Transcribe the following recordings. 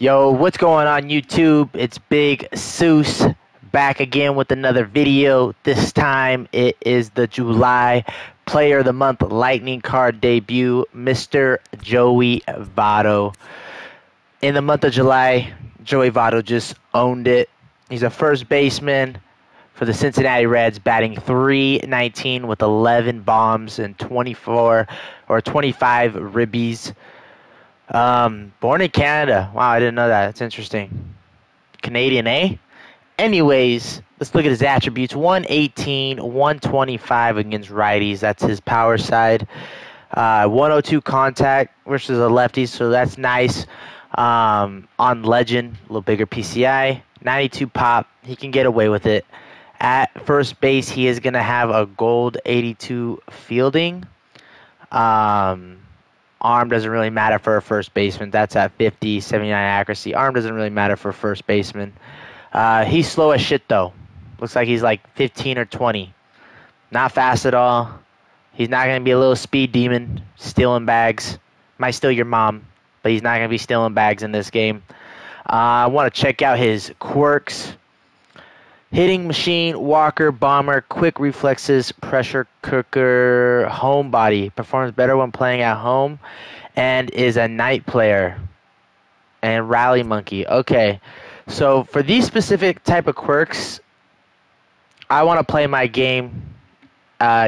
Yo, what's going on YouTube? It's Big Seuss back again with another video. This time it is the July Player of the Month Lightning Card debut, Mr. Joey Votto. In the month of July, Joey Votto just owned it. He's a first baseman for the Cincinnati Reds, batting .319 with 11 bombs and 25 ribbies. Born in Canada. Wow, I didn't know that. That's interesting. Canadian, eh? Anyways, let's look at his attributes. 118, 125 against righties. That's his power side. 102 contact versus a lefty, so that's nice. On Legend, a little bigger PCI. 92 pop. He can get away with it. At first base, he is going to have a gold 82 fielding. Arm doesn't really matter for a first baseman. That's at 50, 79 accuracy. Arm doesn't really matter for a first baseman. He's slow as shit, though. Looks like he's like 15 or 20. Not fast at all. He's not going to be a little speed demon stealing bags. Might steal your mom, but he's not going to be stealing bags in this game. I want to check out his quirks. Hitting machine, walker, bomber, quick reflexes, pressure cooker, homebody. Performs better when playing at home and is a night player. And rally monkey. Okay, so for these specific type of quirks, I want to play my game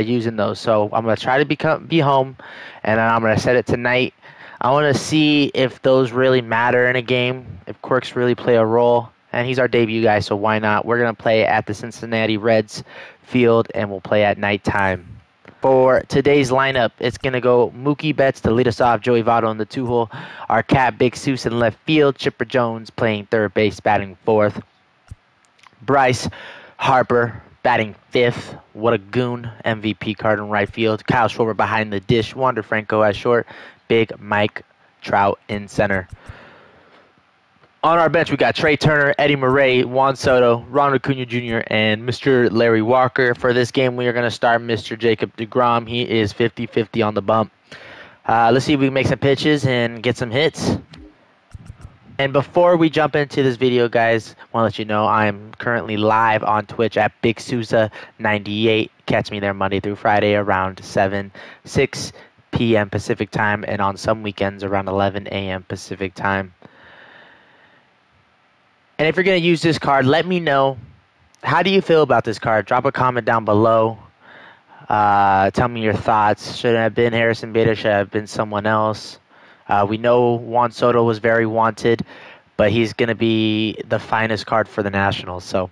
using those. So I'm going to try to be home, and then I'm going to set it tonight. I want to see if those really matter in a game, if quirks really play a role. And he's our debut guy, so why not? We're going to play at the Cincinnati Reds field, and we'll play at nighttime. For today's lineup, it's going to go Mookie Betts to lead us off, Joey Votto in the two-hole, our cat Big Seuss in left field, Chipper Jones playing third base, batting fourth, Bryce Harper batting fifth. What a goon. MVP card in right field. Kyle Schwarber behind the dish, Wander Franco at short, big Mike Trout in center. On our bench, we got Trey Turner, Eddie Murray, Juan Soto, Ronald Acuna Jr., and Mr. Larry Walker. For this game, we are going to start Mr. Jacob DeGrom. He is 50-50 on the bump. Let's see if we can make some pitches and get some hits. And before we jump into this video, guys, I want to let you know I am currently live on Twitch at BigSousa98. Catch me there Monday through Friday around 6 p.m. Pacific time, and on some weekends around 11 a.m. Pacific time. And if you're going to use this card, let me know. How do you feel about this card? Drop a comment down below. Tell me your thoughts. Should it have been Harrison Bader? Should it have been someone else? We know Juan Soto was very wanted, but he's going to be the finest card for the Nationals. So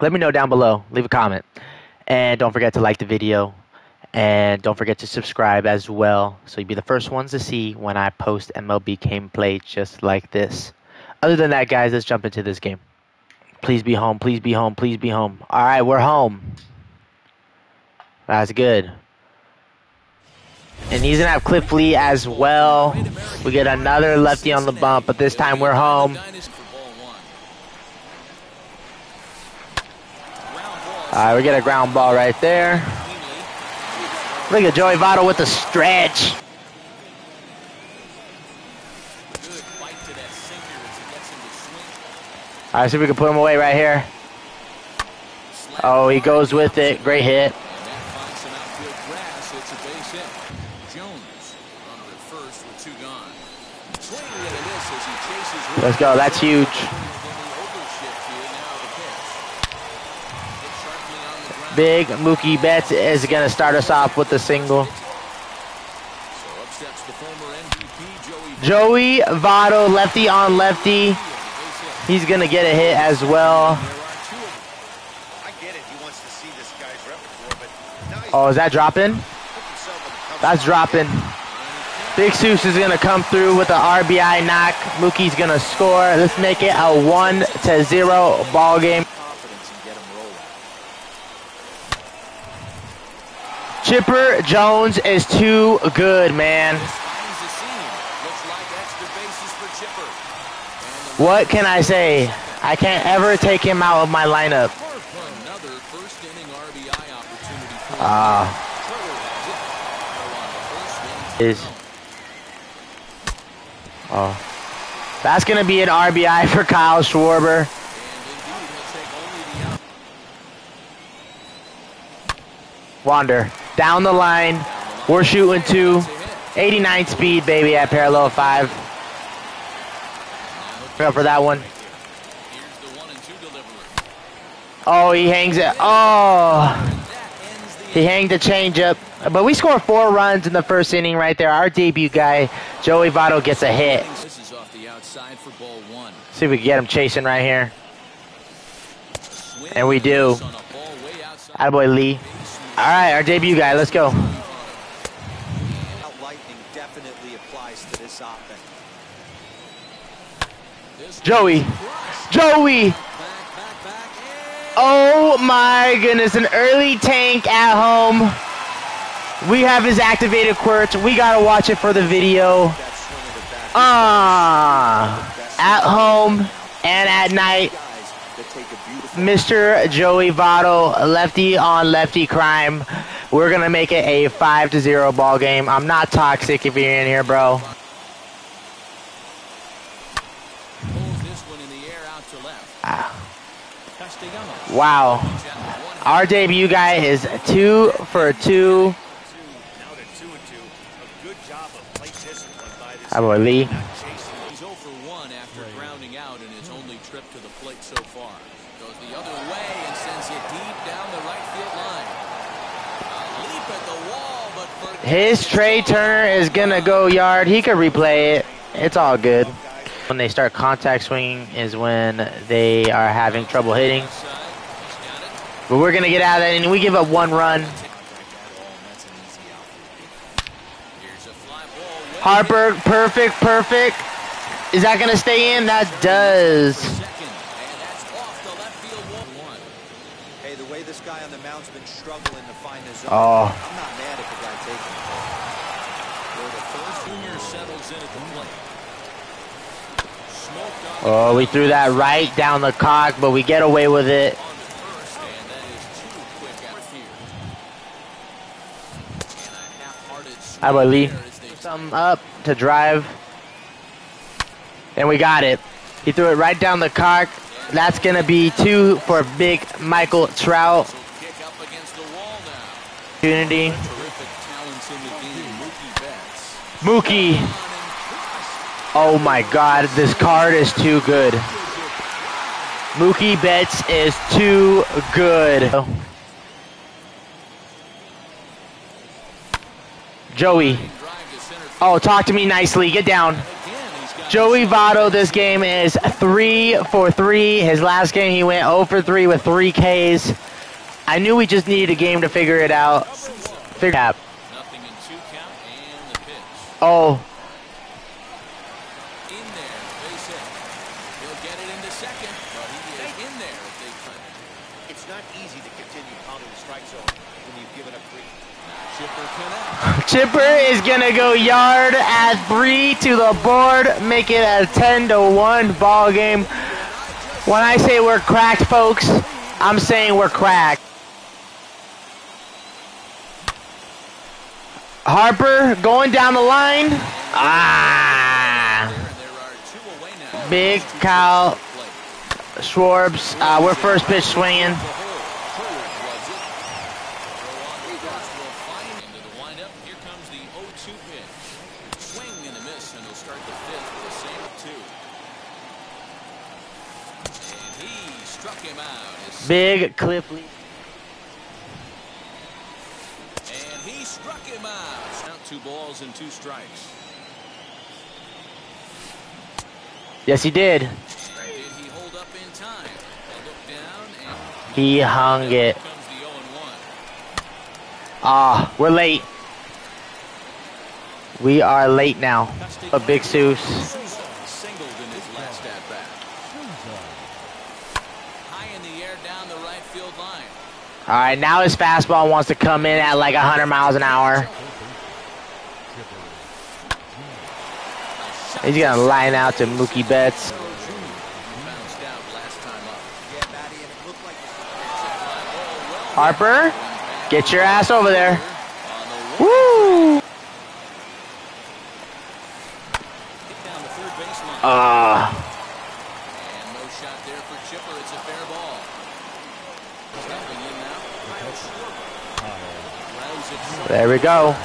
let me know down below. Leave a comment. And don't forget to like the video. And don't forget to subscribe as well, so you'll be the first ones to see when I post MLB gameplay just like this. Other than that, guys, let's jump into this game. Please be home. Please be home. Please be home. All right, we're home. That's good. And he's going to have Cliff Lee as well. We get another lefty on the bump, but this time we're home. All right, we get a ground ball right there. Look at Joey Votto with a stretch. All right, see if we can put him away right here. Oh, he goes with it. Great hit. Let's go. That's huge. Big Mookie Betts is going to start us off with a single. Joey Votto, lefty on lefty. He's going to get a hit as well. Oh, is that dropping? That's dropping. Big Seuss is going to come through with an RBI knock. Mookie's going to score. Let's make it a 1-0 ball game. Chipper Jones is too good, man. What can I say? I can't ever take him out of my lineup. That's going to be an RBI for Kyle Schwarber. Wander down the line. We're shooting to 89 speed, baby, at parallel 5. Go for that one. Oh, he hangs it. Oh, he hanged the changeup. But we scored 4 runs in the first inning right there. Our debut guy, Joey Votto, gets a hit. This is off the outside for ball one. See if we can get him chasing right here. And we do. Attaboy, Lee. All right, our debut guy. Let's go. Lightning definitely applies to this offense. Joey. Joey. Oh my goodness, an early tank at home. We have his activated quirks. We gotta watch it for the video. At home and at night, Mr. Joey Votto, lefty on lefty crime. We're gonna make it a 5-0 ball game. I'm not toxic if you're in here, bro. Wow. Our debut guy is 2 for 2. Attaboy, Lee. He's 0 for 1 after grounding out in his only trip to the plate so far. Goes the other way and sends it deep down the right field line. A leap at the wall, but his Trey Turner is going to go yard. He could replay it. It's all good. When they start contact swinging is when they are having trouble hitting. But we're going to get out of that, and we give up 1 run. Harper, perfect. Is that going to stay in? That does. Hey, the way this guy on the mound's been struggling to find his own. Oh. I'm not mad at the guy taking it. Where the first junior settles in at the plate. Oh, we threw that right down the cock, but we get away with it. I believe. Something up to drive, and we got it. He threw it right down the cock. That's gonna be 2 for big Michael Trout. Opportunity. Mookie. Oh my God, this card is too good. Mookie Betts is too good. Joey. Oh, talk to me nicely. Get down. Joey Votto this game is 3 for 3. His last game he went 0 for 3 with 3 Ks. I knew we just needed a game to figure it out. Figure it out. Oh. It's not easy to continue pounding the strike zone when you've given up 3. Chipper is gonna go yard at 3 to the board, make it a 10-1 ball game. When I say we're cracked, folks, I'm saying we're cracked. Harper going down the line. Ah! Big Kyle Schwarber. We're first pitch swinging. Big Cliff Lee. And he struck him out. Out 2 balls and 2 strikes. Yes, he did. And did he hold up in time? Look down and he hung it. Ah, we're late. We are late now. A big Seuss. All right, now his fastball wants to come in at like 100 miles an hour. He's going to line out to Mookie Betts. Harper, get your ass over there. Woo! And no shot there for Chipper. It's a fair ball. There's nothing in now. There we go.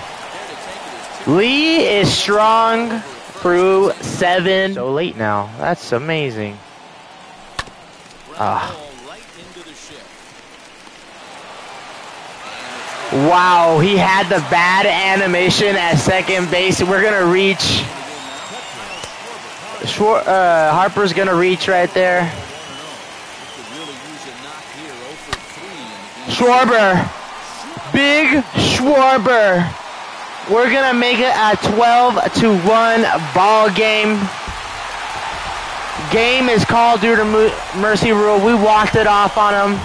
Lee is strong through 7. So late now. That's amazing. Wow, he had the bad animation at second base. We're going to reach. Harper's going to reach right there. Schwarber. Big Schwarber. We're going to make it a 12-1 ball game. Game is called due to mercy rule. We walked it off on him.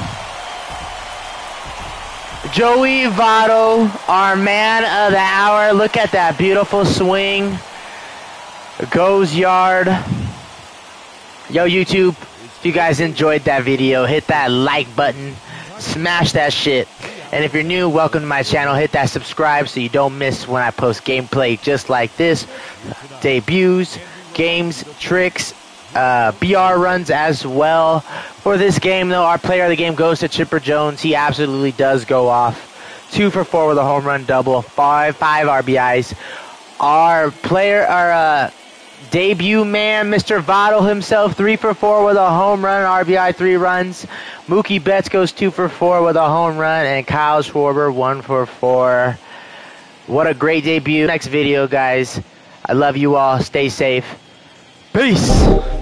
Joey Votto, our man of the hour. Look at that beautiful swing. Goes yard. Yo, YouTube, if you guys enjoyed that video, hit that like button. Smash that shit. And if you're new, welcome to my channel. Hit that subscribe so you don't miss when I post gameplay just like this. Debuts, games, tricks, BR runs as well. For this game, though, our player of the game goes to Chipper Jones. He absolutely does go off. 2 for 4 with a home run double. Five RBIs. Our player, our debut man, Mr. Votto himself, 3 for 4 with a home run, RBI, 3 runs. Mookie Betts goes 2 for 4 with a home run, and Kyle Schwarber 1 for 4. What a great debut. Next video, guys. I love you all. Stay safe. Peace.